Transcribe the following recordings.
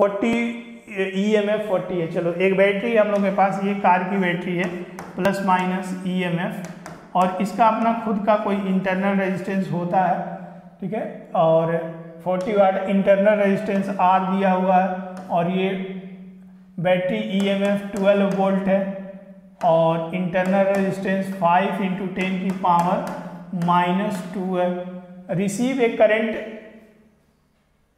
40 EMF 40 है। चलो एक बैटरी हम लोग के पास, ये कार की बैटरी है, प्लस माइनस EMF और इसका अपना खुद का कोई इंटरनल रेजिस्टेंस होता है, ठीक है। और 40 वाट इंटरनल रेजिस्टेंस आर दिया हुआ है और ये बैटरी EMF 12 वोल्ट है और इंटरनल रेजिस्टेंस 5 × 10⁻² है।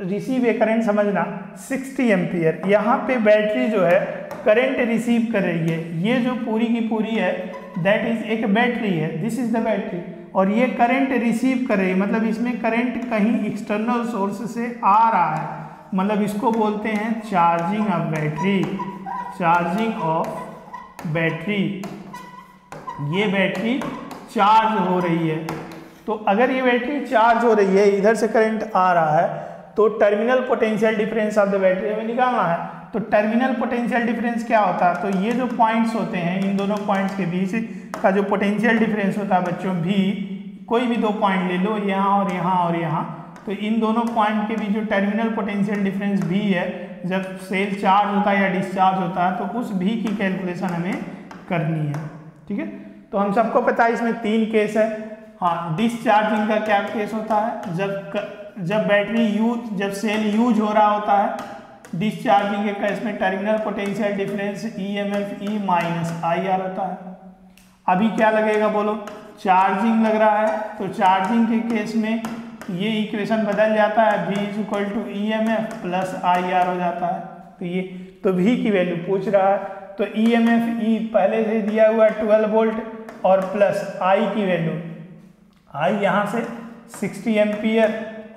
रिसीव ए करंट समझना 60 एम्पियर। यहाँ पे बैटरी जो है करंट रिसीव कर रही है, ये जो पूरी की पूरी है दैट इज एक बैटरी है, दिस इज द बैटरी, और ये करंट रिसीव कर रही है, मतलब इसमें करंट कहीं एक्सटर्नल सोर्स से आ रहा है, मतलब इसको बोलते हैं चार्जिंग ऑफ बैटरी। ये बैटरी चार्ज हो रही है, तो अगर ये बैटरी चार्ज हो रही है, इधर से करंट आ रहा है, तो terminal potential difference of the battery हमें निकालना है। तो टर्मिनल पोटेंशियल डिफरेंस क्या होता है, तो ये जो पॉइंट्स होते हैं, इन दोनों पॉइंट्स के बीच का जो पोटेंशियल डिफरेंस होता है बच्चों, भी कोई भी दो पॉइंट ले लो, यहाँ और यहाँ और यहाँ, तो इन दोनों पॉइंट के बीच जो टर्मिनल पोटेंशियल डिफरेंस भी है, जब सेल चार्ज होता है या डिस्चार्ज होता है, तो उस भी की कैलकुलेशन हमें करनी है, ठीक है। तो हम सबको पता है इसमें 3 केस है। हाँ, डिस्चार्जिंग का क्या केस होता है, जब सेल यूज हो रहा होता है, डिस्चार्जिंग का इसमें terminal potential difference EMF E - IR होता है। अभी क्या लगेगा बोलो, चार्जिंग लग रहा है, तो चार्जिंग के केस में ये इक्वेशन बदल जाता है, V = EMF + IR हो जाता है। तो ये तो V की वैल्यू पूछ रहा है, तो EMF E पहले से दिया हुआ 12 वोल्ट और प्लस I की वैल्यू, I यहाँ से 60 एम्पियर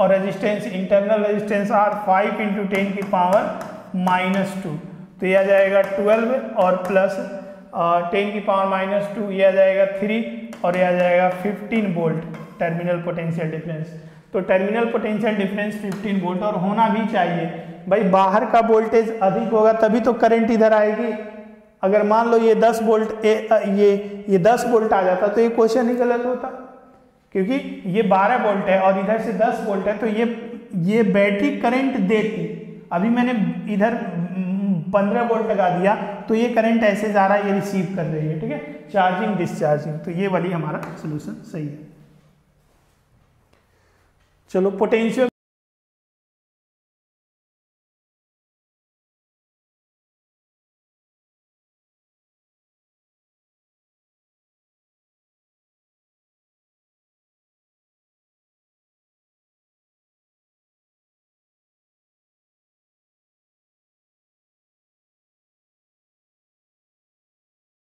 और रेजिस्टेंस इंटरनल रेजिस्टेंस R 5 × 10⁻², तो यह आ जाएगा 12 और प्लस 10⁻² यह आ जाएगा 3 और यह आ जाएगा 15 वोल्ट टर्मिनल पोटेंशियल डिफरेंस। तो टर्मिनल पोटेंशियल डिफरेंस 15 वोल्ट और होना भी चाहिए भाई, बाहर का वोल्टेज अधिक होगा तभी तो करंट इधर आएगी। अगर मान लो ये 10 वोल्ट ये 10 वोल्ट आ जाता तो ये क्वेश्चन ही गलत होता, क्योंकि ये 12 वोल्ट है और इधर से 10 वोल्ट है, तो ये बैटरी करंट देती। अभी मैंने इधर 15 वोल्ट लगा दिया तो ये करंट ऐसे जा रहा है, ये रिसीव कर रही है, ठीक है, चार्जिंग डिस्चार्जिंग। तो ये वाली हमारा सोल्यूशन सही है। चलो पोटेंशियल